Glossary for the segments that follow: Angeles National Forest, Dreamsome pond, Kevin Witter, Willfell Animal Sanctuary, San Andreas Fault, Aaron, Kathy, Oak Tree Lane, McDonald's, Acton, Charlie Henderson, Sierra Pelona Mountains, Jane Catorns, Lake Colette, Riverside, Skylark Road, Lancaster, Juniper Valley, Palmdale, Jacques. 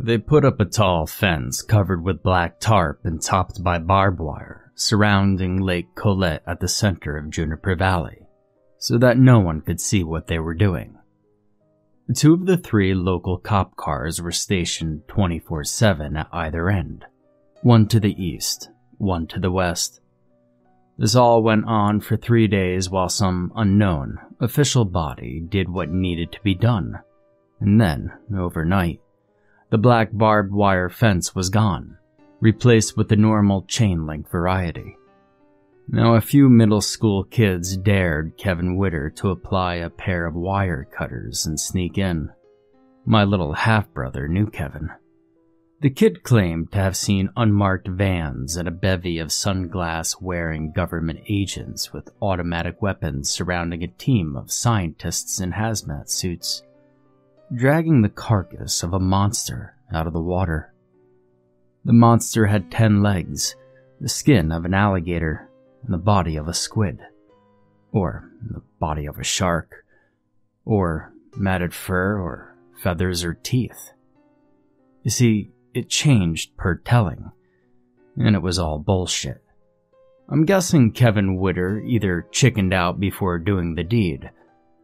They put up a tall fence covered with black tarp and topped by barbed wire, surrounding Lake Colette at the center of Juniper Valley, so that no one could see what they were doing. Two of the three local cop cars were stationed 24/7 at either end, one to the east, one to the west. This all went on for 3 days while some unknown official body did what needed to be done, and then, overnight, the black barbed wire fence was gone, replaced with the normal chain-link variety. Now, a few middle school kids dared Kevin Witter to apply a pair of wire cutters and sneak in. My little half-brother knew Kevin. The kid claimed to have seen unmarked vans and a bevy of sunglass-wearing government agents with automatic weapons surrounding a team of scientists in hazmat suits, dragging the carcass of a monster out of the water. The monster had 10 legs, the skin of an alligator, and the body of a squid, or the body of a shark, or matted fur, or feathers, or teeth. You see, it changed per telling, and it was all bullshit. I'm guessing Kevin Witter either chickened out before doing the deed,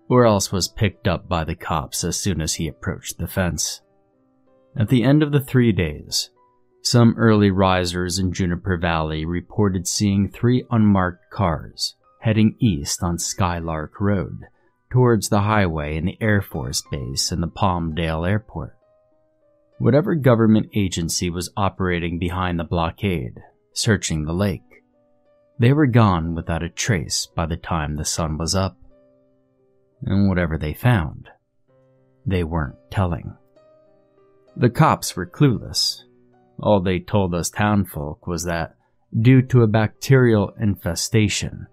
or else was picked up by the cops as soon as he approached the fence. At the end of the 3 days, some early risers in Juniper Valley reported seeing 3 unmarked cars heading east on Skylark Road towards the highway and the Air Force Base and the Palmdale Airport. Whatever government agency was operating behind the blockade, searching the lake, they were gone without a trace by the time the sun was up. And whatever they found, they weren't telling. The cops were clueless. All they told us townfolk was that, due to a bacterial infestation,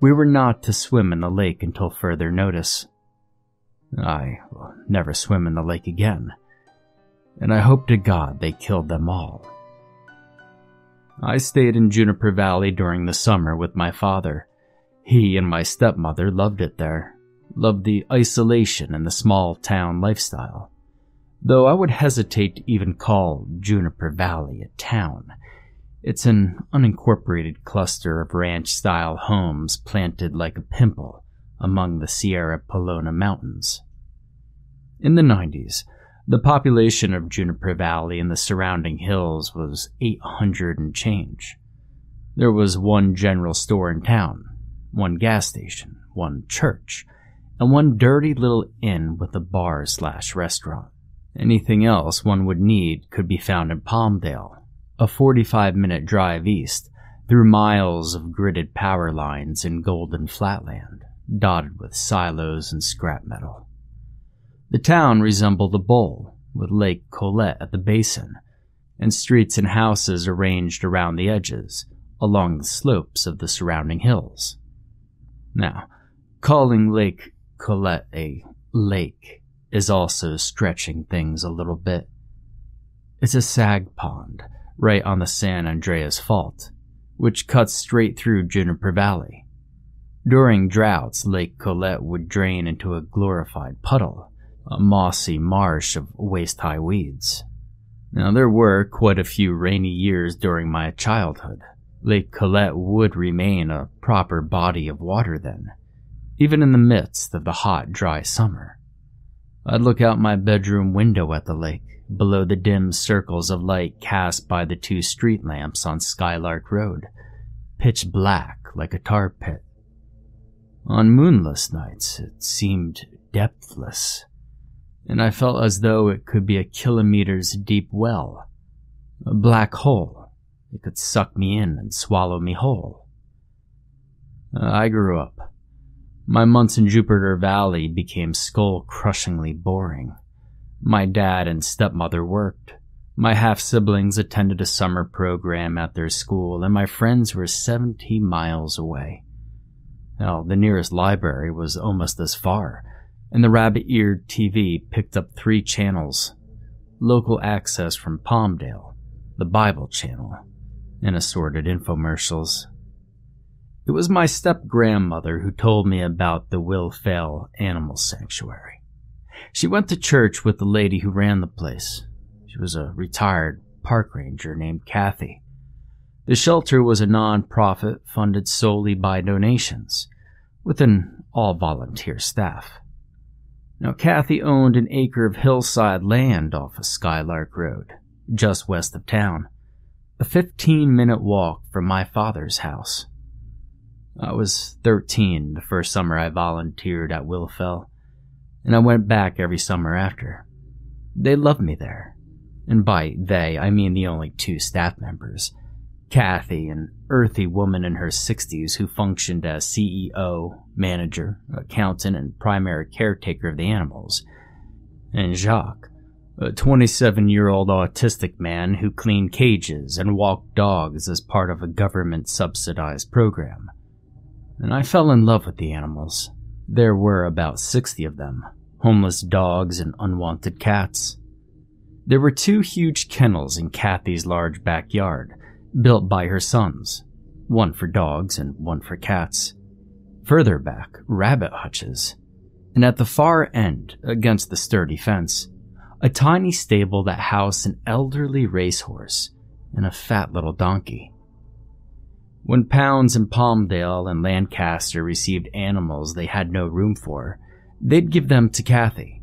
we were not to swim in the lake until further notice. I will never swim in the lake again, and I hope to God they killed them all. I stayed in Juniper Valley during the summer with my father. He and my stepmother loved it there, loved the isolation and the small town lifestyle. Though I would hesitate to even call Juniper Valley a town. It's an unincorporated cluster of ranch-style homes planted like a pimple among the Sierra Pelona Mountains. In the 90s, the population of Juniper Valley and the surrounding hills was 800 and change. There was one general store in town, one gas station, one church, and one dirty little inn with a bar/restaurant. Anything else one would need could be found in Palmdale, a 45-minute drive east, through miles of gridded power lines in golden flatland, dotted with silos and scrap metal. The town resembled a bowl, with Lake Colette at the basin, and streets and houses arranged around the edges, along the slopes of the surrounding hills. Now, calling Lake Colette a lake is also stretching things a little bit. It's a sag pond right on the San Andreas Fault, which cuts straight through Juniper Valley. During droughts, Lake Colette would drain into a glorified puddle, a mossy marsh of waist-high weeds. Now, there were quite a few rainy years during my childhood. Lake Colette would remain a proper body of water then, even in the midst of the hot, dry summer. I'd look out my bedroom window at the lake, below the dim circles of light cast by the 2 street lamps on Skylark Road, pitch black like a tar pit. On moonless nights, it seemed depthless, and I felt as though it could be a kilometer's deep well, a black hole. It could suck me in and swallow me whole. I grew up. My months in Juniper Valley became skull-crushingly boring. My dad and stepmother worked. My half-siblings attended a summer program at their school, and my friends were 70 miles away. Now, the nearest library was almost this far, and the rabbit-eared TV picked up 3 channels, local access from Palmdale, the Bible Channel, and assorted infomercials. It was my step-grandmother who told me about the Willfell Animal Sanctuary. She went to church with the lady who ran the place. She She was a retired park ranger named Kathy. The shelter was a non-profit funded solely by donations, with an all-volunteer staff. Now, Kathy owned an acre of hillside land off of Skylark Road, just west of town, a 15-minute walk from my father's house. I was 13 the first summer I volunteered at Willfell, and I went back every summer after. They loved me there, and by they, I mean the only two staff members, Kathy, an earthy woman in her 60s who functioned as CEO, manager, accountant, and primary caretaker of the animals, and Jacques, a 27-year-old autistic man who cleaned cages and walked dogs as part of a government-subsidized program. And I fell in love with the animals. There were about 60 of them, homeless dogs and unwanted cats. There were two huge kennels in Kathy's large backyard, built by her sons, one for dogs and one for cats. Further back, rabbit hutches. And at the far end, against the sturdy fence, a tiny stable that housed an elderly racehorse and a fat little donkey. When pounds in Palmdale and Lancaster received animals they had no room for, they'd give them to Kathy.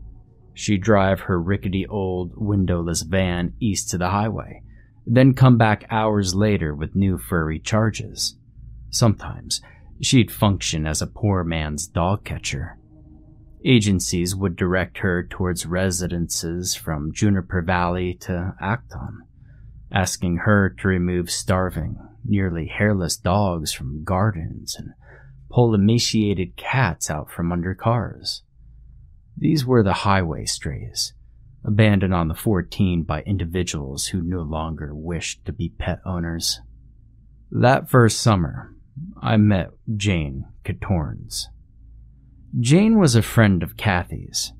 She'd drive her rickety old windowless van east to the highway, then come back hours later with new furry charges. Sometimes, she'd function as a poor man's dog catcher. Agencies would direct her towards residences from Juniper Valley to Acton, asking her to remove starving, nearly hairless dogs from gardens and pull emaciated cats out from under cars. These were the highway strays, abandoned on the 14 by individuals who no longer wished to be pet owners. That first summer, I met Jane Catorns. Jane was a friend of Kathy's,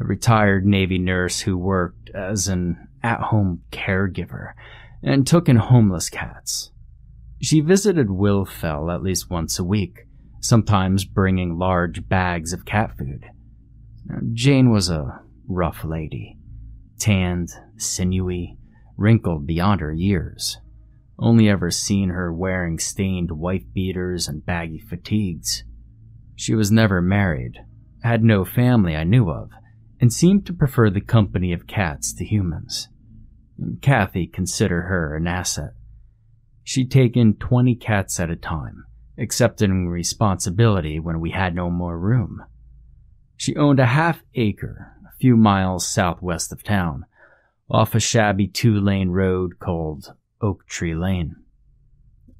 a retired Navy nurse who worked as an at-home caregiver and took in homeless cats. She visited Willfell at least once a week, sometimes bringing large bags of cat food. Jane was a rough lady, tanned, sinewy, wrinkled beyond her years. Only ever seen her wearing stained wife beaters and baggy fatigues. She was never married, had no family I knew of, and seemed to prefer the company of cats to humans. Kathy considered her an asset. She'd take in 20 cats at a time, accepting responsibility when we had no more room. She owned a half-acre, a few miles southwest of town, off a shabby two-lane road called Oak Tree Lane.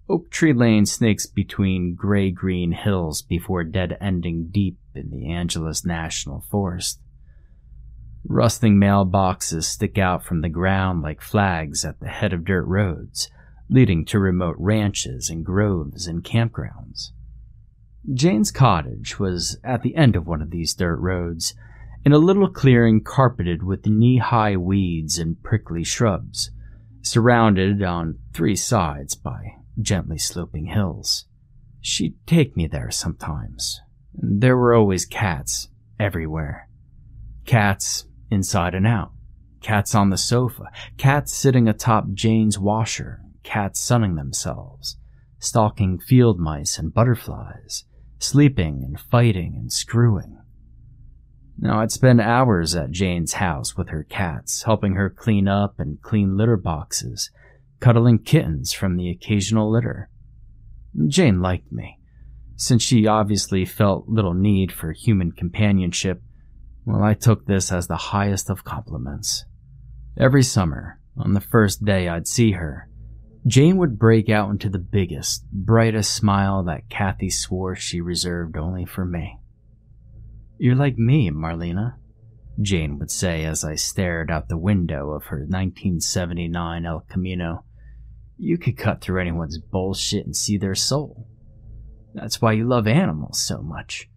Oak Tree Lane snakes between gray-green hills before dead-ending deep in the Angeles National Forest. Rusting mailboxes stick out from the ground like flags at the head of dirt roads, leading to remote ranches and groves and campgrounds. Jane's cottage was at the end of one of these dirt roads, in a little clearing carpeted with knee-high weeds and prickly shrubs, surrounded on three sides by gently sloping hills. She'd take me there sometimes. There were always cats everywhere. Cats inside and out. Cats on the sofa. Cats sitting atop Jane's washer. Cats sunning themselves, stalking field mice and butterflies, sleeping and fighting and screwing. Now, I'd spend hours at Jane's house with her cats, helping her clean up and clean litter boxes, cuddling kittens from the occasional litter. Jane liked me. Since she obviously felt little need for human companionship, well, I took this as the highest of compliments. Every summer, on the first day I'd see her, Jane would break out into the biggest, brightest smile that Kathy swore she reserved only for me. "You're like me, Marlena," Jane would say as I stared out the window of her 1979 El Camino. "You could cut through anyone's bullshit and see their soul. That's why you love animals so much.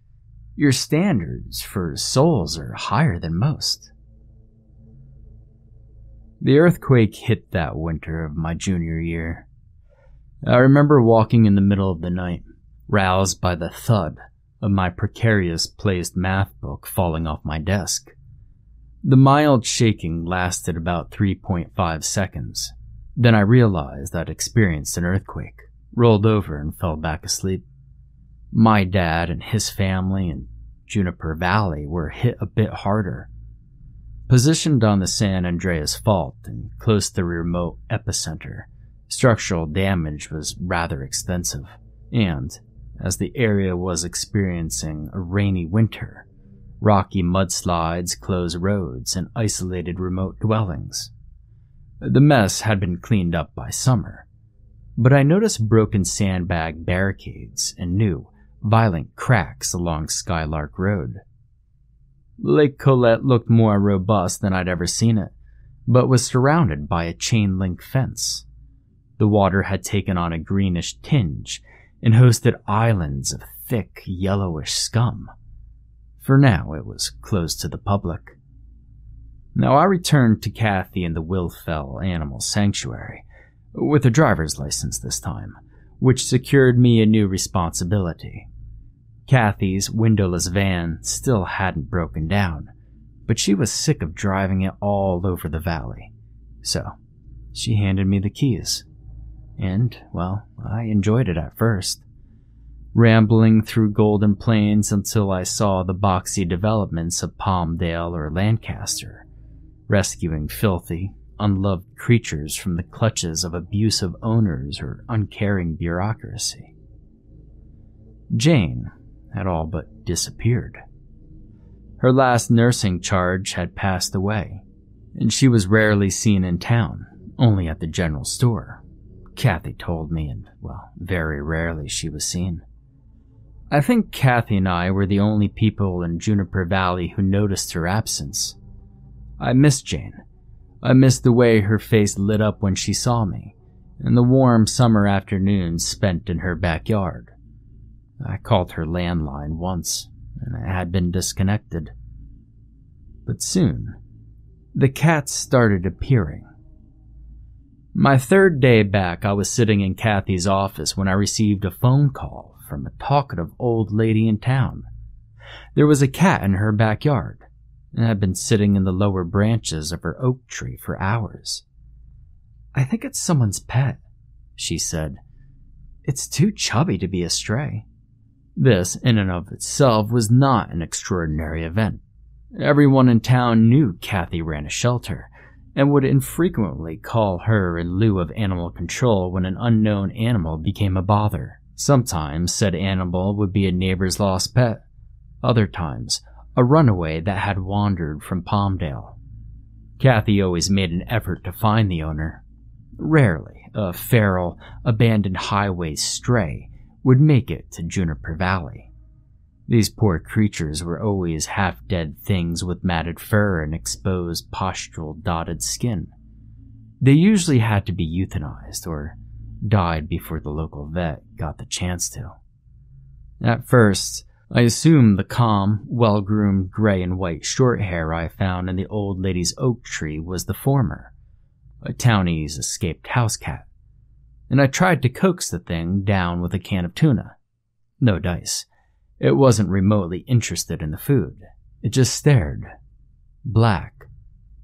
Your standards for souls are higher than most." The earthquake hit that winter of my junior year. I remember walking in the middle of the night, roused by the thud of my precarious placed math book falling off my desk. The mild shaking lasted about 3.5 seconds. Then I realized I'd experienced an earthquake, rolled over and fell back asleep. My dad and his family and Juniper Valley were hit a bit harder. Positioned on the San Andreas Fault and close to the remote epicenter, structural damage was rather extensive, and, as the area was experiencing a rainy winter, rocky mudslides closed roads and isolated remote dwellings. The mess had been cleaned up by summer, but I noticed broken sandbag barricades and new, violent cracks along Skylark Road. Lake Colette looked more robust than I'd ever seen it, but was surrounded by a chain-link fence. The water had taken on a greenish tinge and hosted islands of thick, yellowish scum. For now, it was closed to the public. Now, I returned to Kathy and the Willfell Animal Sanctuary, with a driver's license this time, which secured me a new responsibility. Kathy's windowless van still hadn't broken down, but she was sick of driving it all over the valley. So, she handed me the keys. And, well, I enjoyed it at first. Rambling through Golden Plains until I saw the boxy developments of Palmdale or Lancaster, rescuing filthy, unloved creatures from the clutches of abusive owners or uncaring bureaucracy. Jane had all but disappeared. Her last nursing charge had passed away, and she was rarely seen in town, only at the general store, Kathy told me, and, well, very rarely she was seen. I think Kathy and I were the only people in Juniper Valley who noticed her absence. I missed Jane. I missed the way her face lit up when she saw me, and the warm summer afternoons spent in her backyard. I called her landline once, and it had been disconnected. But soon, the cats started appearing. My third day back, I was sitting in Kathy's office when I received a phone call from a talkative old lady in town. There was a cat in her backyard, and had been sitting in the lower branches of her oak tree for hours. "I think it's someone's pet," she said. "It's too chubby to be a stray." This, in and of itself, was not an extraordinary event. Everyone in town knew Kathy ran a shelter, and would infrequently call her in lieu of animal control when an unknown animal became a bother. Sometimes said animal would be a neighbor's lost pet, other times a runaway that had wandered from Palmdale. Kathy always made an effort to find the owner. Rarely a feral, abandoned highway stray would make it to Juniper Valley. These poor creatures were always half-dead things with matted fur and exposed pustule-dotted skin. They usually had to be euthanized or died before the local vet got the chance to. At first, I assumed the calm, well-groomed gray and white short hair I found in the old lady's oak tree was the former, a townie's escaped house cat, and I tried to coax the thing down with a can of tuna. No dice. It wasn't remotely interested in the food. It just stared. Black,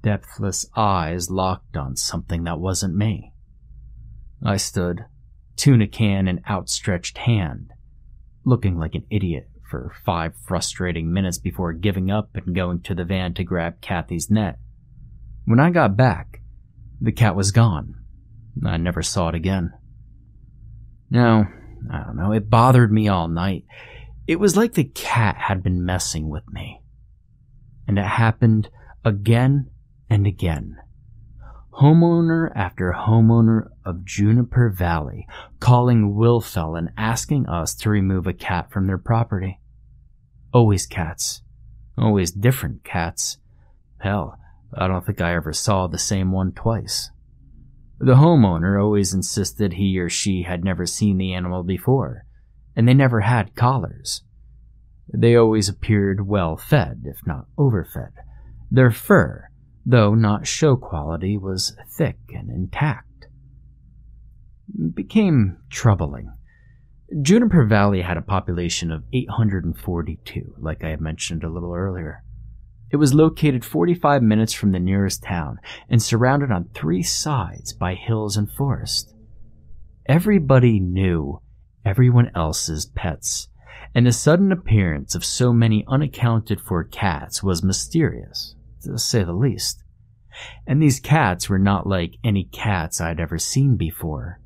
depthless eyes locked on something that wasn't me. I stood, tuna can in outstretched hand, looking like an idiot for 5 frustrating minutes before giving up and going to the van to grab Kathy's net. When I got back, the cat was gone. I never saw it again. Now, I don't know, it bothered me all night. It was like the cat had been messing with me. And it happened again and again. Homeowner after homeowner of Juniper Valley calling Willfell and asking us to remove a cat from their property. Always cats. Always different cats. Hell, I don't think I ever saw the same one twice. The homeowner always insisted he or she had never seen the animal before, and they never had collars. They always appeared well-fed, if not overfed. Their fur, though not show quality, was thick and intact. It became troubling. Juniper Valley had a population of 842, like I had mentioned a little earlier. It was located 45 minutes from the nearest town and surrounded on three sides by hills and forest. Everybody knew everyone else's pets, and the sudden appearance of so many unaccounted-for cats was mysterious, to say the least. And these cats were not like any cats I'd ever seen before.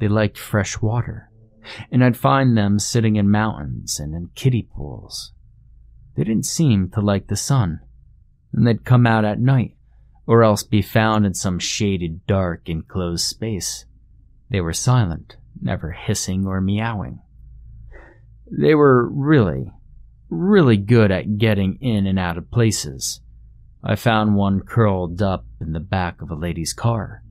They liked fresh water, and I'd find them sitting in mountains and in kiddie pools. They didn't seem to like the sun, and they'd come out at night, or else be found in some shaded, dark, enclosed space. They were silent, never hissing or meowing. They were really good at getting in and out of places. I found one curled up in the back of a lady's car.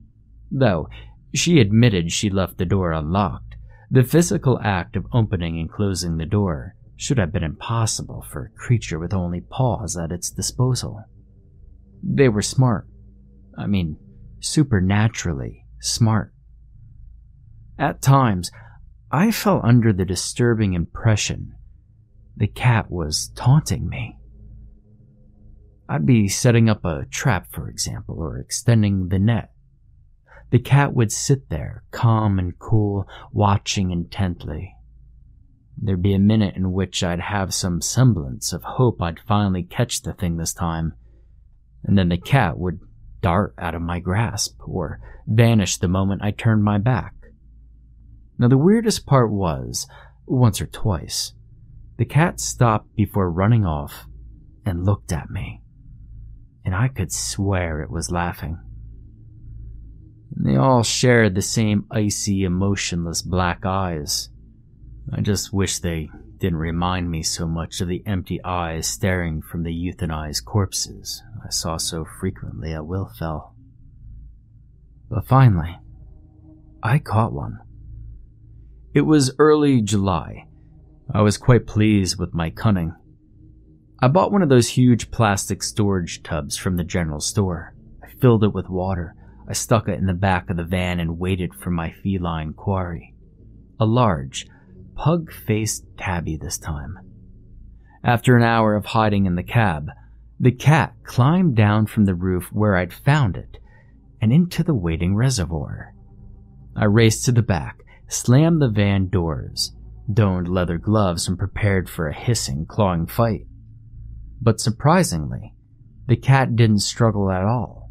Though she admitted she left the door unlocked, the physical act of opening and closing the door should have been impossible for a creature with only paws at its disposal. They were smart. I mean, supernaturally smart. At times, I fell under the disturbing impression the cat was taunting me. I'd be setting up a trap, for example, or extending the net. The cat would sit there, calm and cool, watching intently. There'd be a minute in which I'd have some semblance of hope I'd finally catch the thing this time, and then the cat would dart out of my grasp or vanish the moment I turned my back. Now, the weirdest part was, once or twice, the cat stopped before running off and looked at me, and I could swear it was laughing. And they all shared the same icy, emotionless black eyes. I just wish they didn't remind me so much of the empty eyes staring from the euthanized corpses I saw so frequently at Willfell. But finally, I caught one. It was early July. I was quite pleased with my cunning. I bought one of those huge plastic storage tubs from the general store. I filled it with water. I stuck it in the back of the van and waited for my feline quarry. A large, pug-faced tabby this time. After an hour of hiding in the cab, the cat climbed down from the roof where I'd found it and into the waiting reservoir. I raced to the back, slammed the van doors, donned leather gloves, and prepared for a hissing, clawing fight. But surprisingly, the cat didn't struggle at all.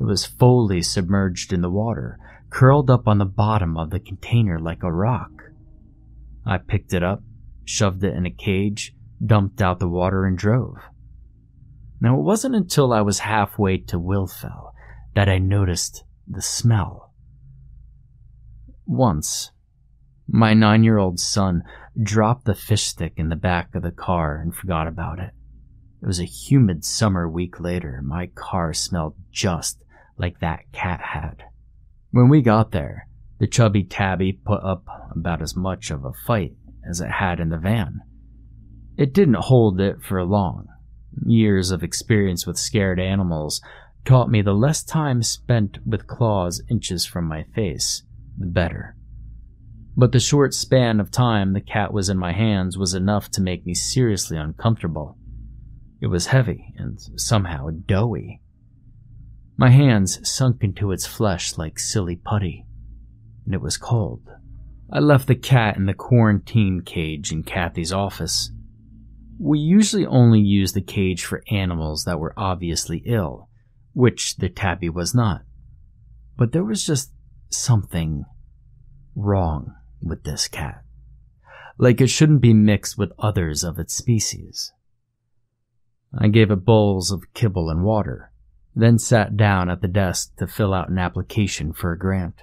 It was fully submerged in the water, curled up on the bottom of the container like a rock. I picked it up, shoved it in a cage, dumped out the water, and drove. Now, it wasn't until I was halfway to Willfell that I noticed the smell. Once, my 9-year-old son dropped the fish stick in the back of the car and forgot about it. It was a humid summer week later. My car smelled just like that cat had. When we got there, the chubby tabby put up about as much of a fight as it had in the van. It didn't hold it for long. Years of experience with scared animals taught me the less time spent with claws inches from my face, the better. But the short span of time the cat was in my hands was enough to make me seriously uncomfortable. It was heavy and somehow doughy. My hands sunk into its flesh like silly putty. And it was cold. I left the cat in the quarantine cage in Kathy's office. We usually only use the cage for animals that were obviously ill, which the tabby was not. But there was just something wrong with this cat. Like it shouldn't be mixed with others of its species. I gave it bowls of kibble and water, then sat down at the desk to fill out an application for a grant.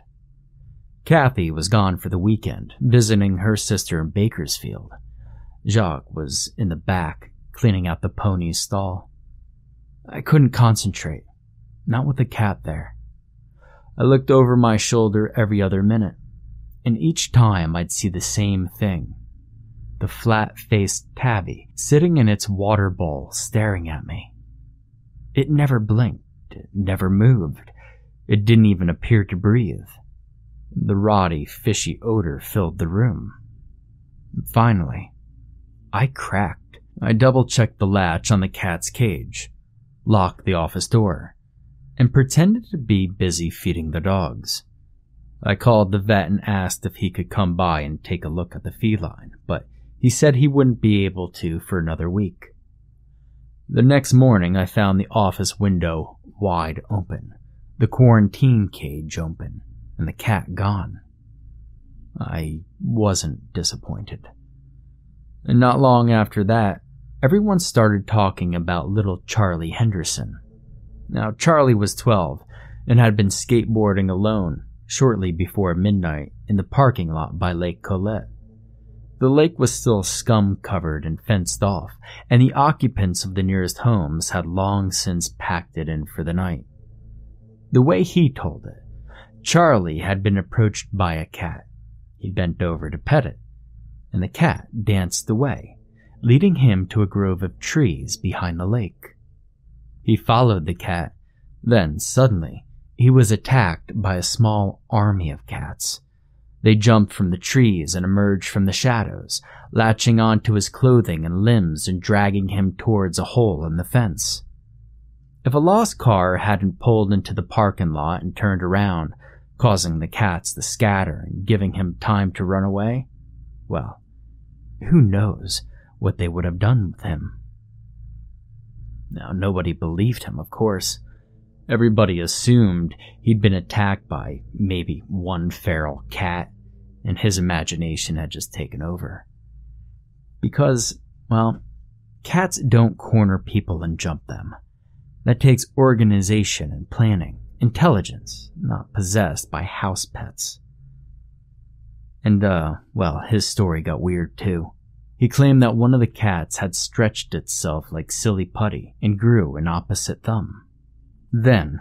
Kathy was gone for the weekend, visiting her sister in Bakersfield. Jacques was in the back, cleaning out the pony's stall. I couldn't concentrate, not with the cat there. I looked over my shoulder every other minute, and each time I'd see the same thing. The flat-faced tabby, sitting in its water bowl, staring at me. It never blinked, it never moved, it didn't even appear to breathe. The rotty, fishy odor filled the room. Finally, I cracked, I double-checked the latch on the cat's cage, locked the office door, and pretended to be busy feeding the dogs. I called the vet and asked if he could come by and take a look at the feline, but he said he wouldn't be able to for another week. The next morning, I found the office window wide open, the quarantine cage open, and the cat gone. I wasn't disappointed. And not long after that, everyone started talking about little Charlie Henderson. Now, Charlie was 12 and had been skateboarding alone shortly before midnight in the parking lot by Lake Colette. The lake was still scum-covered and fenced off, and the occupants of the nearest homes had long since packed it in for the night. The way he told it, Charlie had been approached by a cat. He bent over to pet it, and the cat danced away, leading him to a grove of trees behind the lake. He followed the cat, then suddenly, he was attacked by a small army of cats. They jumped from the trees and emerged from the shadows, latching onto his clothing and limbs and dragging him towards a hole in the fence. If a lost car hadn't pulled into the parking lot and turned around, causing the cats to scatter and giving him time to run away, well, who knows what they would have done with him. Now, nobody believed him, of course. Everybody assumed he'd been attacked by maybe one feral cat, and his imagination had just taken over. Because, well, cats don't corner people and jump them. That takes organization and planning, intelligence, not possessed by house pets. And, well, his story got weird, too. He claimed that one of the cats had stretched itself like silly putty and grew an opposite thumb. Then,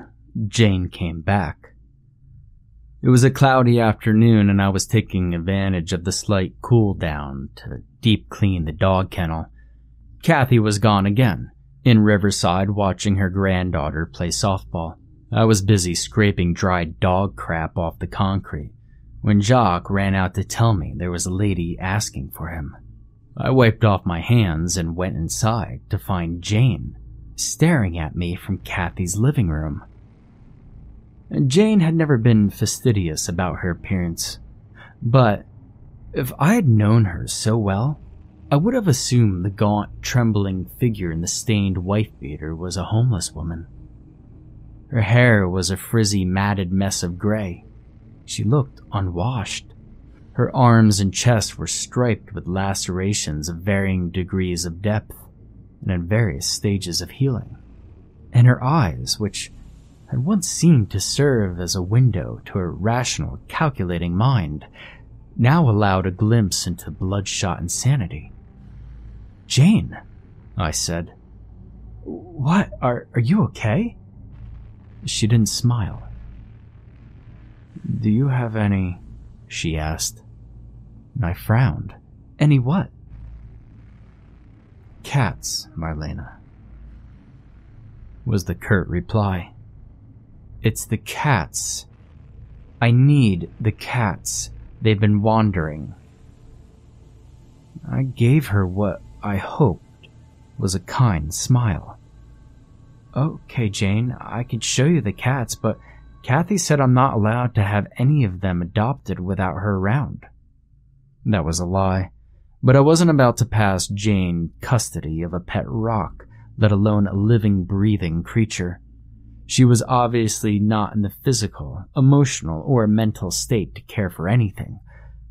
Jane came back. It was a cloudy afternoon and I was taking advantage of the slight cool down to deep clean the dog kennel. Kathy was gone again, in Riverside watching her granddaughter play softball. I was busy scraping dried dog crap off the concrete when Jacques ran out to tell me there was a lady asking for him. I wiped off my hands and went inside to find Jane staring at me from Kathy's living room. Jane had never been fastidious about her appearance, but if I had known her so well, I would have assumed the gaunt, trembling figure in the stained wife beater was a homeless woman. Her hair was a frizzy, matted mess of gray. She looked unwashed. Her arms and chest were striped with lacerations of varying degrees of depth and in various stages of healing, and her eyes, which had once seemed to serve as a window to her rational, calculating mind, now allowed a glimpse into bloodshot insanity. "Jane," I said. "What? Are you okay?" She didn't smile. "Do you have any?" she asked, and I frowned. "Any what?" "Cats, Marlena," was the curt reply. "It's the cats. I need the cats. They've been wandering." I gave her what I hoped was a kind smile. "Okay, Jane, I could show you the cats, but Kathy said I'm not allowed to have any of them adopted without her around." That was a lie. But I wasn't about to pass Jane custody of a pet rock, let alone a living, breathing creature. She was obviously not in the physical, emotional, or mental state to care for anything,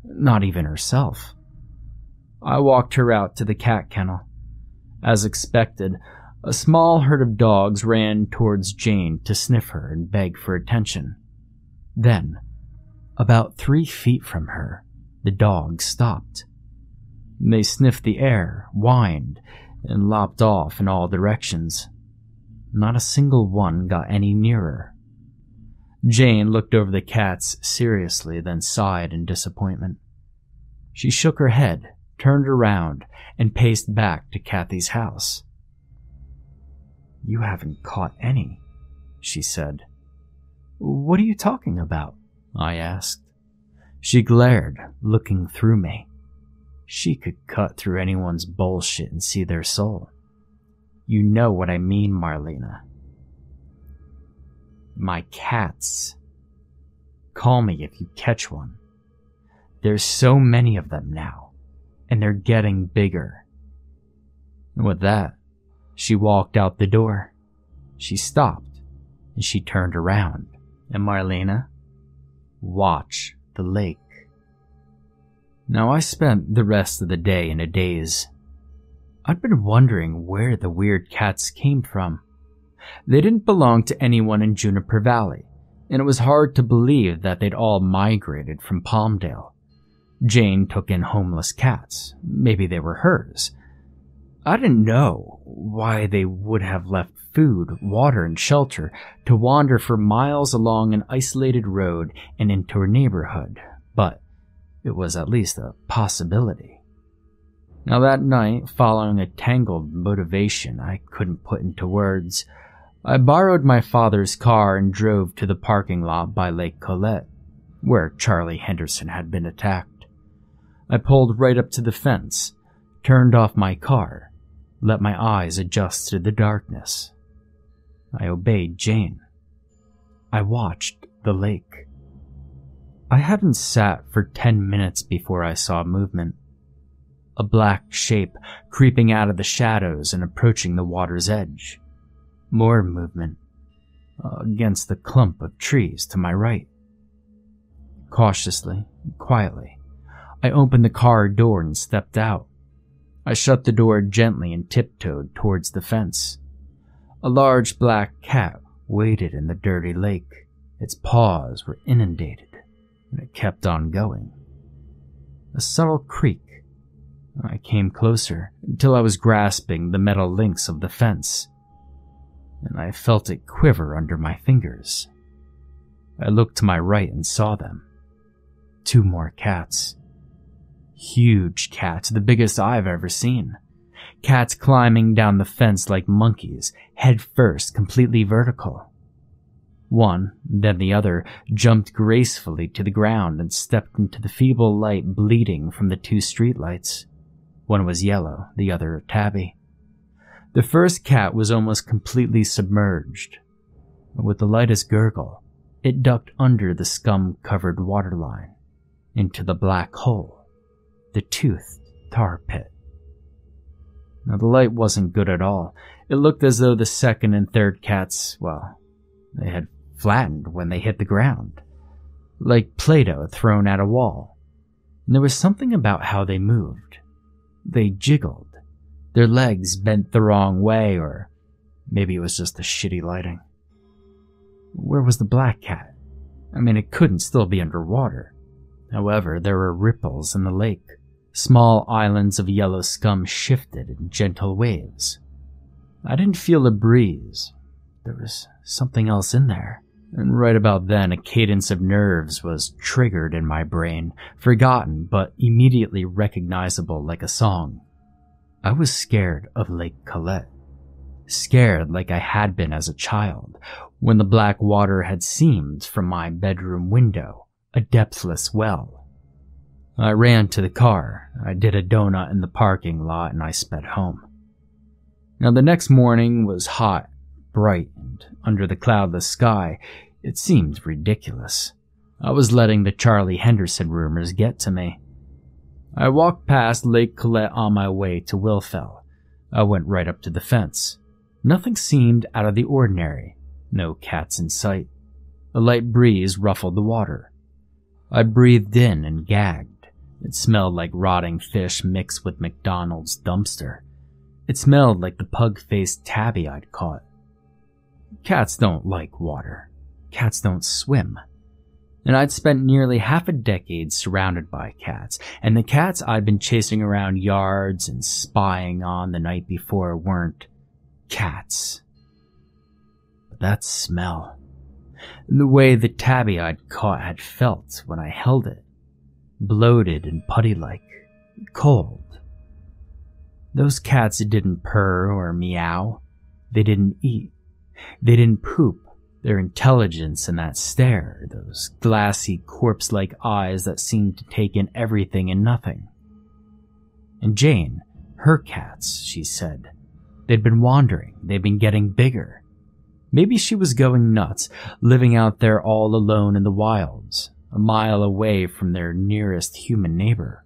not even herself. I walked her out to the cat kennel. As expected, a small herd of dogs ran towards Jane to sniff her and beg for attention. Then, about 3 feet from her, the dogs stopped. They sniffed the air, whined, and lopped off in all directions. Not a single one got any nearer. Jane looked over the cats seriously, then sighed in disappointment. She shook her head, turned around, and paced back to Kathy's house. "You haven't caught any," she said. "What are you talking about?" I asked. She glared, looking through me. She could cut through anyone's bullshit and see their soul. You know what I mean, Marlena. My cats. Call me if you catch one. There's so many of them now, and they're getting bigger. And with that, she walked out the door. She stopped, and she turned around. And Marlena, watch the lake. Now I spent the rest of the day in a daze. I'd been wondering where the weird cats came from. They didn't belong to anyone in Juniper Valley, and it was hard to believe that they'd all migrated from Palmdale. Jane took in homeless cats. Maybe they were hers. I didn't know why they would have left food, water, and shelter to wander for miles along an isolated road and into a neighborhood, but it was at least a possibility. Now that night, following a tangled motivation I couldn't put into words, I borrowed my father's car and drove to the parking lot by Lake Colette, where Charlie Henderson had been attacked. I pulled right up to the fence, turned off my car, let my eyes adjust to the darkness. I obeyed Jane. I watched the lake. I hadn't sat for 10 minutes before I saw movement. A black shape creeping out of the shadows and approaching the water's edge. More movement against the clump of trees to my right. Cautiously, quietly, I opened the car door and stepped out. I shut the door gently and tiptoed towards the fence. A large black cat waited in the dirty lake. Its paws were inundated, and it kept on going. A subtle creak. I came closer, until I was grasping the metal links of the fence, and I felt it quiver under my fingers. I looked to my right and saw them. Two more cats. Huge cats, the biggest I've ever seen. Cats climbing down the fence like monkeys, head first, completely vertical. One, then the other, jumped gracefully to the ground and stepped into the feeble light bleeding from the two streetlights. One was yellow, the other tabby. The first cat was almost completely submerged. With the lightest gurgle, it ducked under the scum-covered waterline, into the black hole. The toothed tar pit. Now the light wasn't good at all. It looked as though the second and third cats, well, they had flattened when they hit the ground, like Play-Doh thrown at a wall. And there was something about how they moved. They jiggled. Their legs bent the wrong way, or maybe it was just the shitty lighting. Where was the black cat? I mean, it couldn't still be underwater. However, there were ripples in the lake. Small islands of yellow scum shifted in gentle waves. I didn't feel a breeze. There was something else in there. And right about then, a cadence of nerves was triggered in my brain, forgotten but immediately recognizable like a song. I was scared of Lake Colette. Scared like I had been as a child, when the black water had seemed from my bedroom window, a depthless well. I ran to the car, I did a donut in the parking lot, and I sped home. Now the next morning was hot, bright, and under the cloudless sky, it seemed ridiculous. I was letting the Charlie Henderson rumors get to me. I walked past Lake Colette on my way to Willfell. I went right up to the fence. Nothing seemed out of the ordinary. No cats in sight. A light breeze ruffled the water. I breathed in and gagged. It smelled like rotting fish mixed with McDonald's dumpster. It smelled like the pug-faced tabby I'd caught. Cats don't like water. Cats don't swim. And I'd spent nearly half a decade surrounded by cats, and the cats I'd been chasing around yards and spying on the night before weren't cats. But that smell, and the way the tabby I'd caught had felt when I held it, bloated and putty-like, cold. Those cats didn't purr or meow. They didn't eat. They didn't poop. Their intelligence in that stare, those glassy, corpse-like eyes that seemed to take in everything and nothing. And Jane, her cats, she said. They'd been wandering, they'd been getting bigger. Maybe she was going nuts, living out there all alone in the wilds, a mile away from their nearest human neighbor.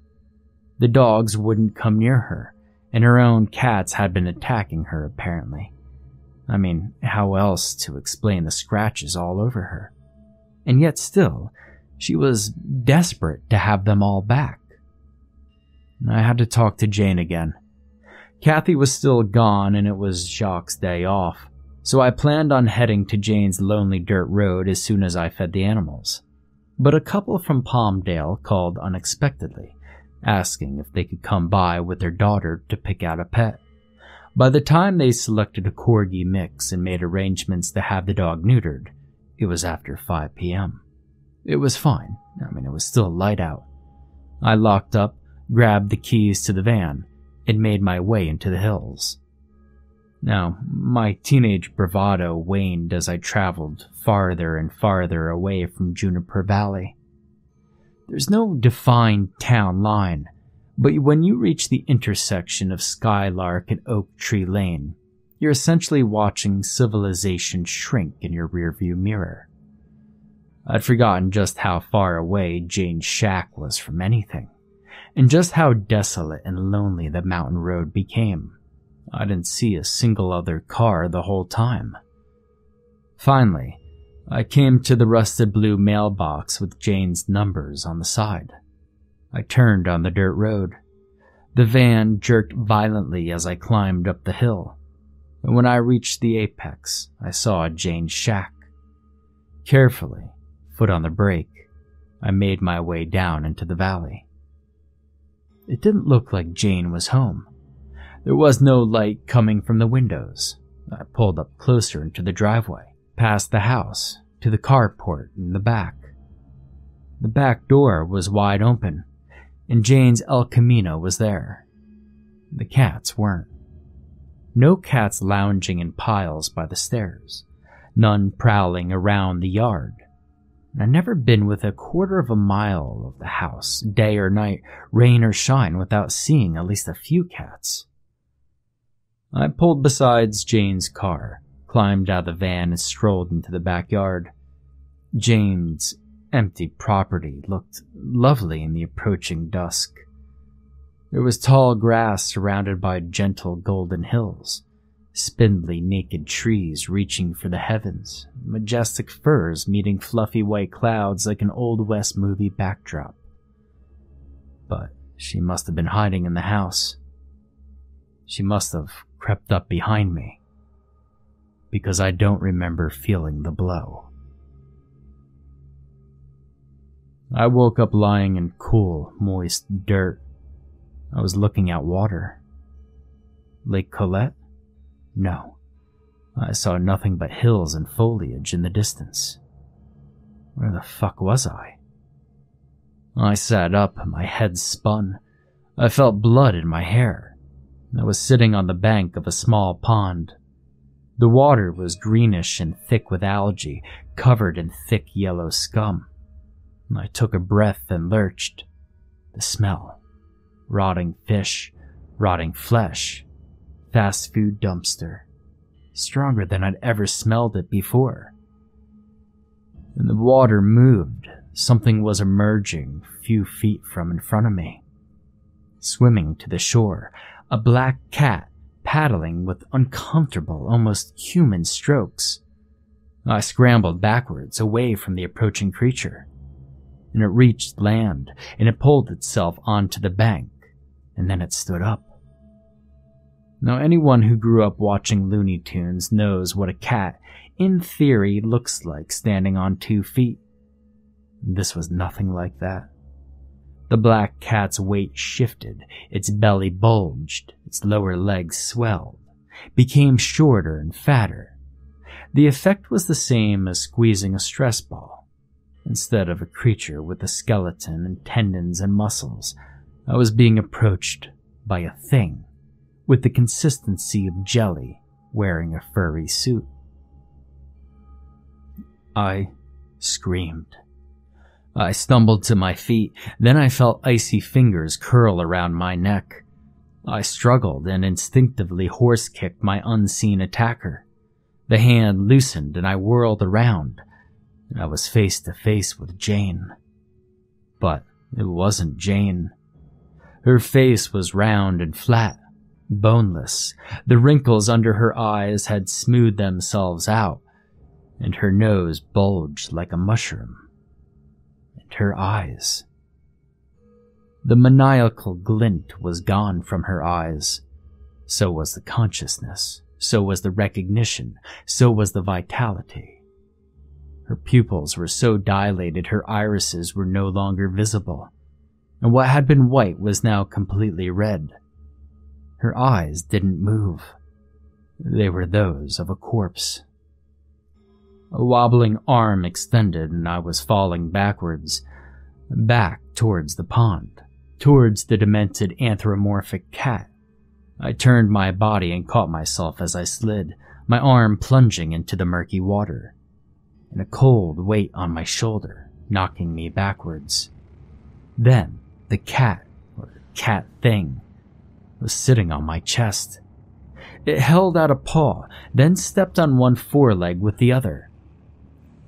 The dogs wouldn't come near her, and her own cats had been attacking her, apparently. I mean, how else to explain the scratches all over her? And yet still, she was desperate to have them all back. I had to talk to Jane again. Kathy was still gone and it was Jacques' day off, so I planned on heading to Jane's lonely dirt road as soon as I fed the animals. But a couple from Palmdale called unexpectedly, asking if they could come by with their daughter to pick out a pet. By the time they selected a corgi mix and made arrangements to have the dog neutered, it was after 5 p.m. It was fine. I mean, it was still light out. I locked up, grabbed the keys to the van, and made my way into the hills. Now, my teenage bravado waned as I traveled farther and farther away from Juniper Valley. There's no defined town line, but when you reach the intersection of Skylark and Oak Tree Lane, you're essentially watching civilization shrink in your rearview mirror. I'd forgotten just how far away Jane's shack was from anything, and just how desolate and lonely the mountain road became. I didn't see a single other car the whole time. Finally, I came to the rusted blue mailbox with Jane's numbers on the side. I turned on the dirt road. The van jerked violently as I climbed up the hill, and when I reached the apex, I saw Jane's shack. Carefully, foot on the brake, I made my way down into the valley. It didn't look like Jane was home. There was no light coming from the windows. I pulled up closer into the driveway, past the house, to the carport in the back. The back door was wide open, and Jane's El Camino was there. The cats weren't. No cats lounging in piles by the stairs, none prowling around the yard. I'd never been within a quarter of a mile of the house, day or night, rain or shine, without seeing at least a few cats. I pulled beside Jane's car, climbed out of the van, and strolled into the backyard. Jane's empty property looked lovely in the approaching dusk. There was tall grass surrounded by gentle golden hills, spindly naked trees reaching for the heavens, majestic firs meeting fluffy white clouds like an Old West movie backdrop. But she must have been hiding in the house. She must have crept up behind me, because I don't remember feeling the blow. I woke up lying in cool, moist dirt. I was looking at water. Lake Colette? No. I saw nothing but hills and foliage in the distance. Where the fuck was I? I sat up and my head spun. I felt blood in my hair. I was sitting on the bank of a small pond. The water was greenish and thick with algae, covered in thick yellow scum. I took a breath and lurched. The smell. Rotting fish, rotting flesh. Fast food dumpster. Stronger than I'd ever smelled it before. And the water moved. Something was emerging a few feet from in front of me. Swimming to the shore, a black cat paddling with uncomfortable, almost human strokes. I scrambled backwards, away from the approaching creature. And it reached land, and it pulled itself onto the bank, and then it stood up. Now, anyone who grew up watching Looney Tunes knows what a cat, in theory, looks like standing on 2 feet. This was nothing like that. The black cat's weight shifted, its belly bulged, its lower legs swelled, became shorter and fatter. The effect was the same as squeezing a stress ball. Instead of a creature with a skeleton and tendons and muscles, I was being approached by a thing with the consistency of jelly, wearing a furry suit. I screamed. I stumbled to my feet, then I felt icy fingers curl around my neck. I struggled and instinctively horse-kicked my unseen attacker. The hand loosened and I whirled around. I was face to face with Jane. But it wasn't Jane. Her face was round and flat, boneless. The wrinkles under her eyes had smoothed themselves out, and her nose bulged like a mushroom. And her eyes. The maniacal glint was gone from her eyes. So was the consciousness. So was the recognition. So was the vitality. Her pupils were so dilated her irises were no longer visible, and what had been white was now completely red. Her eyes didn't move. They were those of a corpse. A wobbling arm extended and I was falling backwards, back towards the pond. Towards the demented anthropomorphic cat. I turned my body and caught myself as I slid, my arm plunging into the murky water, and a cold weight on my shoulder, knocking me backwards. Then the cat, or cat thing, was sitting on my chest. It held out a paw, then stepped on one foreleg with the other.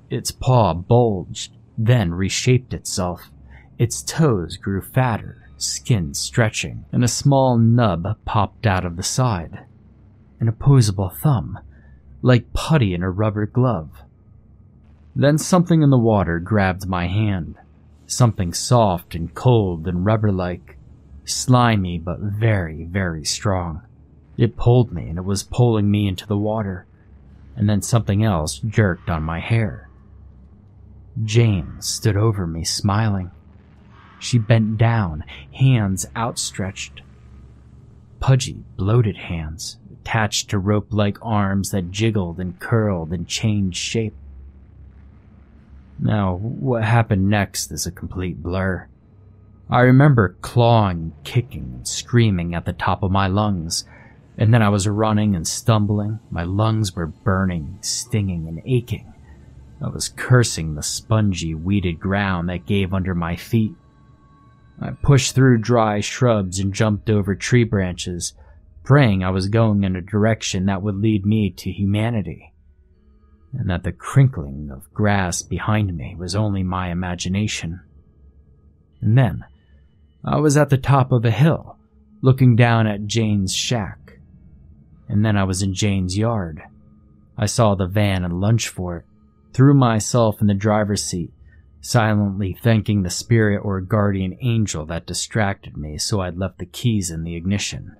Its paw bulged, then reshaped itself. Its toes grew fatter, skin stretching, and a small nub popped out of the side. An opposable thumb, like putty in a rubber glove. Then something in the water grabbed my hand. Something soft and cold and rubber-like. Slimy but very, very strong. It pulled me and it was pulling me into the water. And then something else jerked on my hair. Jane stood over me smiling. She bent down, hands outstretched. Pudgy, bloated hands, attached to rope-like arms that jiggled and curled and changed shape. Now, what happened next is a complete blur. I remember clawing, kicking, and screaming at the top of my lungs, and then I was running and stumbling. My lungs were burning, stinging, and aching. I was cursing the spongy, weeded ground that gave under my feet. I pushed through dry shrubs and jumped over tree branches, praying I was going in a direction that would lead me to humanity, and that the crinkling of grass behind me was only my imagination. And then, I was at the top of a hill, looking down at Jane's shack. And then I was in Jane's yard. I saw the van and lunch for it, threw myself in the driver's seat, silently thanking the spirit or guardian angel that distracted me so I'd left the keys in the ignition.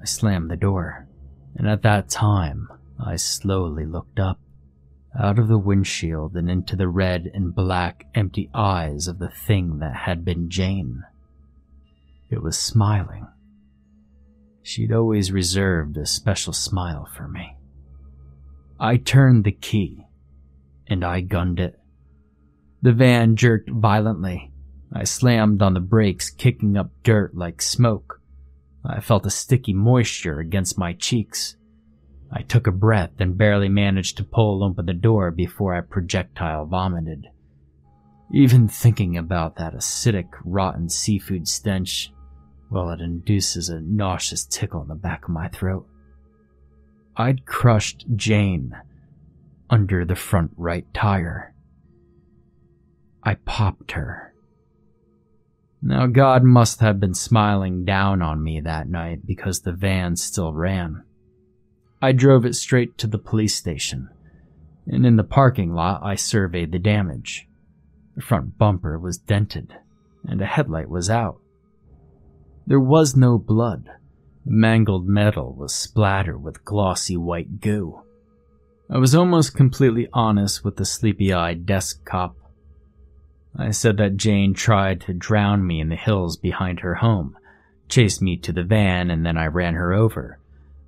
I slammed the door, and at that time, I slowly looked up, out of the windshield and into the red and black empty eyes of the thing that had been Jane. It was smiling. She'd always reserved a special smile for me. I turned the key, and I gunned it. The van jerked violently. I slammed on the brakes, kicking up dirt like smoke. I felt a sticky moisture against my cheeks. I took a breath and barely managed to pull open the door before I projectile vomited. Even thinking about that acidic, rotten seafood stench, well, it induces a nauseous tickle in the back of my throat. I'd crushed Jane under the front right tire. I popped her. Now God must have been smiling down on me that night because the van still ran. I drove it straight to the police station, and in the parking lot I surveyed the damage. The front bumper was dented, and a headlight was out. There was no blood. The mangled metal was splattered with glossy white goo. I was almost completely honest with the sleepy-eyed desk cop. I said that Jane tried to drown me in the hills behind her home, chased me to the van, and then I ran her over.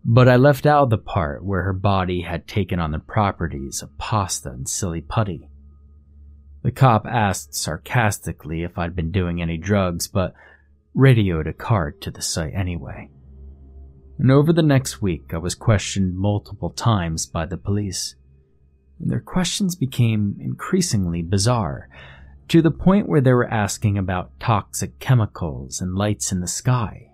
But I left out the part where her body had taken on the properties of pasta and silly putty. The cop asked sarcastically if I'd been doing any drugs, but radioed a car to the site anyway. And over the next week, I was questioned multiple times by the police. And their questions became increasingly bizarre, to the point where they were asking about toxic chemicals and lights in the sky,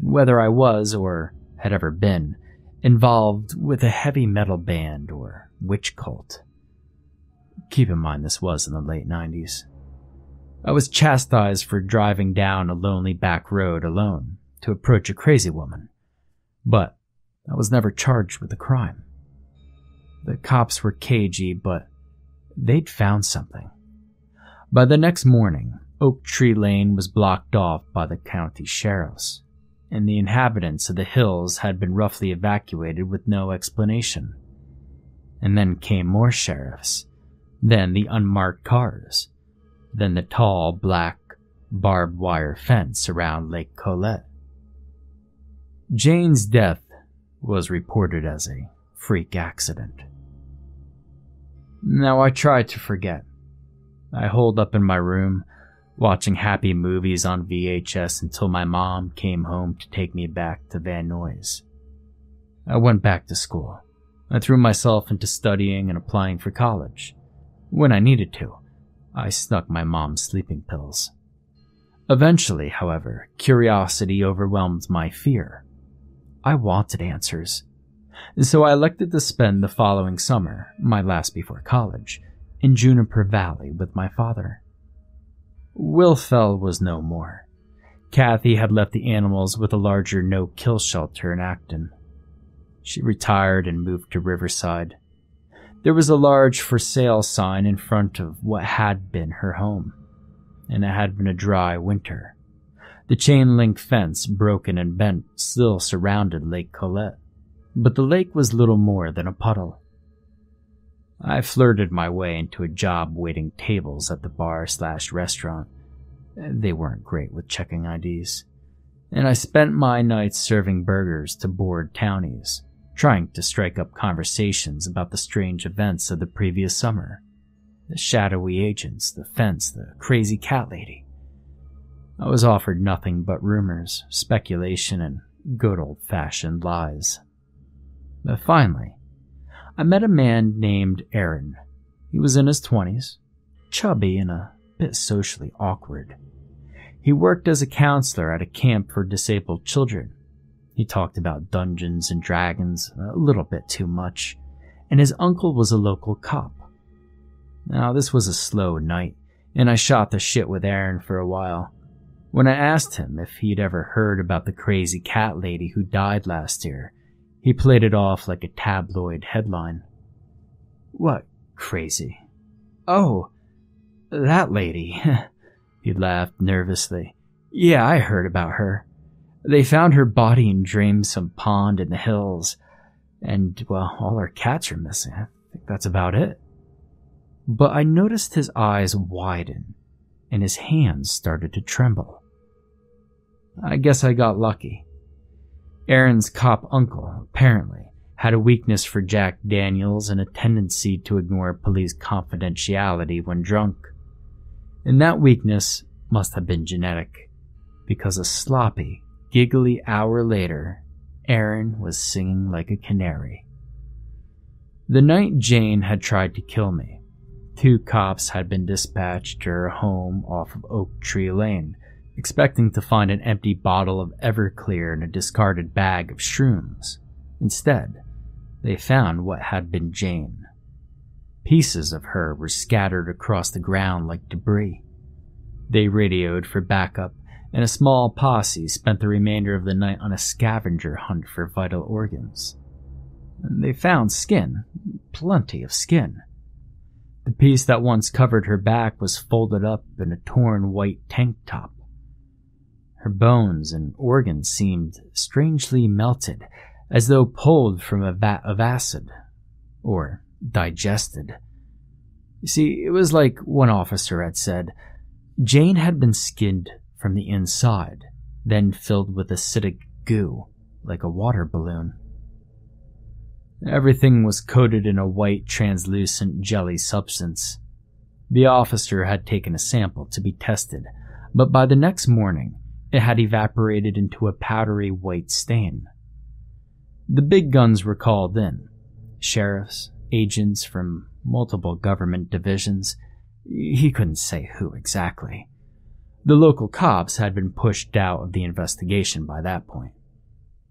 whether I was, or had ever been, involved with a heavy metal band or witch cult. Keep in mind this was in the late 90s. I was chastised for driving down a lonely back road alone to approach a crazy woman, but I was never charged with a crime. The cops were cagey, but they'd found something. By the next morning, Oak Tree Lane was blocked off by the county sheriffs, and the inhabitants of the hills had been roughly evacuated with no explanation. And then came more sheriffs, then the unmarked cars, then the tall, black, barbed wire fence around Lake Colette. Jane's death was reported as a freak accident. Now I try to forget. I holed up in my room, watching happy movies on VHS until my mom came home to take me back to Van Nuys. I went back to school. I threw myself into studying and applying for college. When I needed to, I snuck my mom's sleeping pills. Eventually, however, curiosity overwhelmed my fear. I wanted answers. So I elected to spend the following summer, my last before college, in Juniper Valley with my father. Willfell was no more. Kathy had left the animals with a larger no-kill shelter in Acton. She retired and moved to Riverside. There was a large for sale sign in front of what had been her home, and it had been a dry winter. The chain-link fence, broken and bent, still surrounded Lake Colette, but the lake was little more than a puddle. I flirted my way into a job waiting tables at the bar/restaurant. They weren't great with checking IDs. And I spent my nights serving burgers to bored townies, trying to strike up conversations about the strange events of the previous summer. The shadowy agents, the fence, the crazy cat lady. I was offered nothing but rumors, speculation, and good old-fashioned lies. But finally, I met a man named Aaron. He was in his 20s, chubby and a bit socially awkward. He worked as a counselor at a camp for disabled children. He talked about Dungeons and Dragons a little bit too much, and his uncle was a local cop. Now, this was a slow night, and I shot the shit with Aaron for a while. When I asked him if he'd ever heard about the crazy cat lady who died last year, he played it off like a tabloid headline. "What crazy? Oh, that lady." He laughed nervously. "Yeah, I heard about her. They found her body in Dreamsome Pond in the hills. And, well, all her cats are missing. I think that's about it." But I noticed his eyes widen, and his hands started to tremble. I guess I got lucky. Aaron's cop uncle, apparently, had a weakness for Jack Daniels and a tendency to ignore police confidentiality when drunk. And that weakness must have been genetic, because a sloppy, giggly hour later, Aaron was singing like a canary. The night Jane had tried to kill me, 2 cops had been dispatched to her home off of Oak Tree Lane, expecting to find an empty bottle of Everclear and a discarded bag of shrooms. Instead, they found what had been Jane. Pieces of her were scattered across the ground like debris. They radioed for backup, and a small posse spent the remainder of the night on a scavenger hunt for vital organs. And they found skin, plenty of skin. The piece that once covered her back was folded up in a torn white tank top. Her bones and organs seemed strangely melted, as though pulled from a vat of acid, or digested. You see, it was like one officer had said, Jane had been skinned from the inside, then filled with acidic goo, like a water balloon. Everything was coated in a white, translucent jelly substance. The officer had taken a sample to be tested, but by the next morning, it had evaporated into a powdery white stain. The big guns were called in. Sheriffs, agents from multiple government divisions. He couldn't say who exactly. The local cops had been pushed out of the investigation by that point.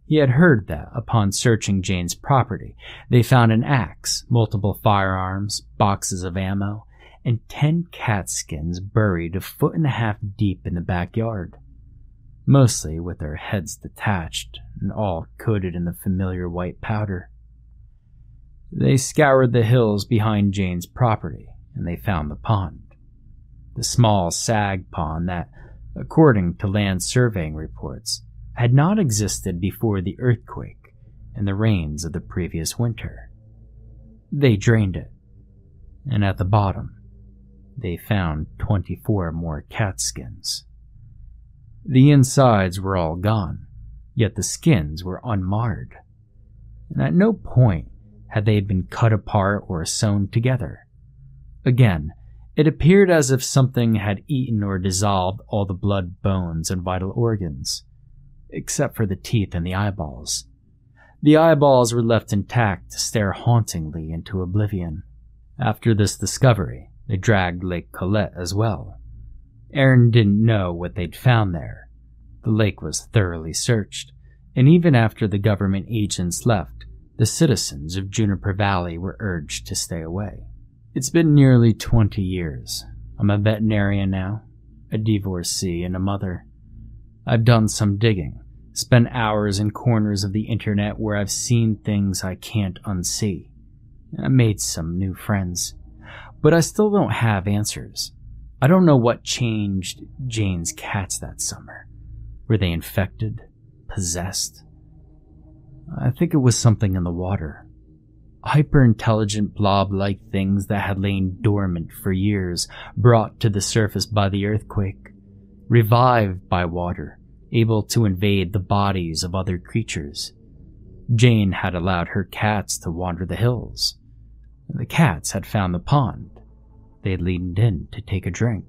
He had heard that, upon searching Jane's property, they found an axe, multiple firearms, boxes of ammo, and 10 cat skins buried a foot and a half deep in the backyard, mostly with their heads detached and all coated in the familiar white powder. They scoured the hills behind Jane's property, and they found the pond. The small sag pond that, according to land surveying reports, had not existed before the earthquake and the rains of the previous winter. They drained it, and at the bottom, they found 24 more cat skins. The insides were all gone, yet the skins were unmarred, and at no point had they been cut apart or sewn together. Again, it appeared as if something had eaten or dissolved all the blood, bones, and vital organs, except for the teeth and the eyeballs. The eyeballs were left intact to stare hauntingly into oblivion. After this discovery, they dragged Lake Colette as well. Aaron didn't know what they'd found there. The lake was thoroughly searched, and even after the government agents left, the citizens of Juniper Valley were urged to stay away. It's been nearly 20 years. I'm a veterinarian now, a divorcee, and a mother. I've done some digging, spent hours in corners of the internet where I've seen things I can't unsee, and I made some new friends. But I still don't have answers. I don't know what changed Jane's cats that summer. Were they infected? Possessed? I think it was something in the water. Hyper-intelligent blob-like things that had lain dormant for years, brought to the surface by the earthquake. Revived by water, able to invade the bodies of other creatures. Jane had allowed her cats to wander the hills. The cats had found the pond. They had leaned in to take a drink.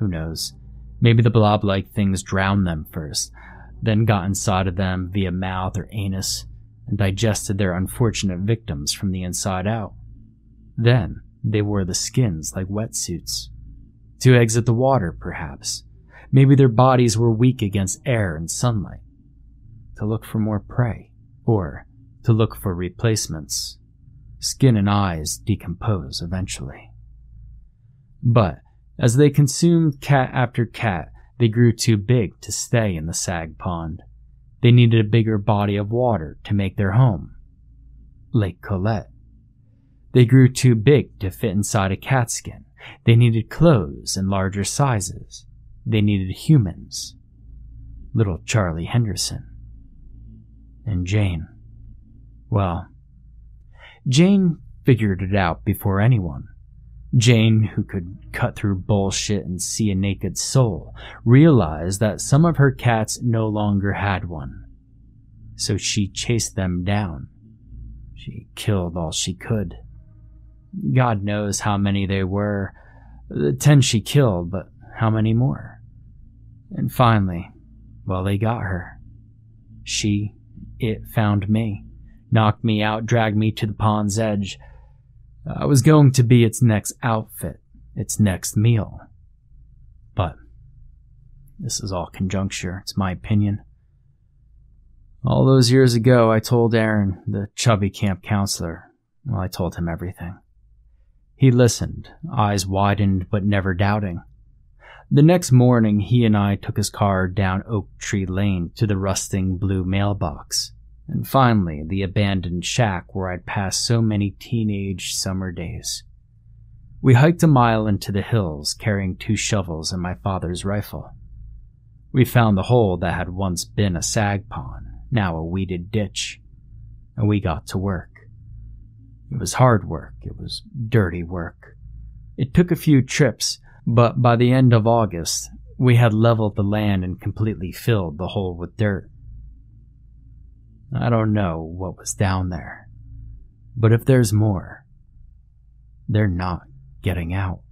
Who knows? Maybe the blob-like things drowned them first, then got inside of them via mouth or anus, and digested their unfortunate victims from the inside out. Then they wore the skins like wetsuits. To exit the water, perhaps. Maybe their bodies were weak against air and sunlight. To look for more prey, or to look for replacements. Skin and eyes decompose eventually. But as they consumed cat after cat, they grew too big to stay in the sag pond. They needed a bigger body of water to make their home. Lake Colette. They grew too big to fit inside a cat skin. They needed clothes in larger sizes. They needed humans. Little Charlie Henderson. And Jane. Well, Jane figured it out before anyone. Jane, who could cut through bullshit and see a naked soul, realized that some of her cats no longer had one. So she chased them down. She killed all she could. God knows how many they were. 10 she killed, but how many more? And finally, well, they got her. It found me. Knocked me out, dragged me to the pond's edge. I was going to be its next outfit, its next meal. But this is all conjecture. It's my opinion. All those years ago, I told Aaron, the chubby camp counselor. Well, I told him everything. He listened, eyes widened but never doubting. The next morning, he and I took his car down Oak Tree Lane to the rusting blue mailbox. And finally, the abandoned shack where I'd passed so many teenage summer days. We hiked a mile into the hills, carrying 2 shovels and my father's rifle. We found the hole that had once been a sag pond, now a weeded ditch, and we got to work. It was hard work. It was dirty work. It took a few trips, but by the end of August, we had leveled the land and completely filled the hole with dirt. I don't know what was down there, but if there's more, they're not getting out.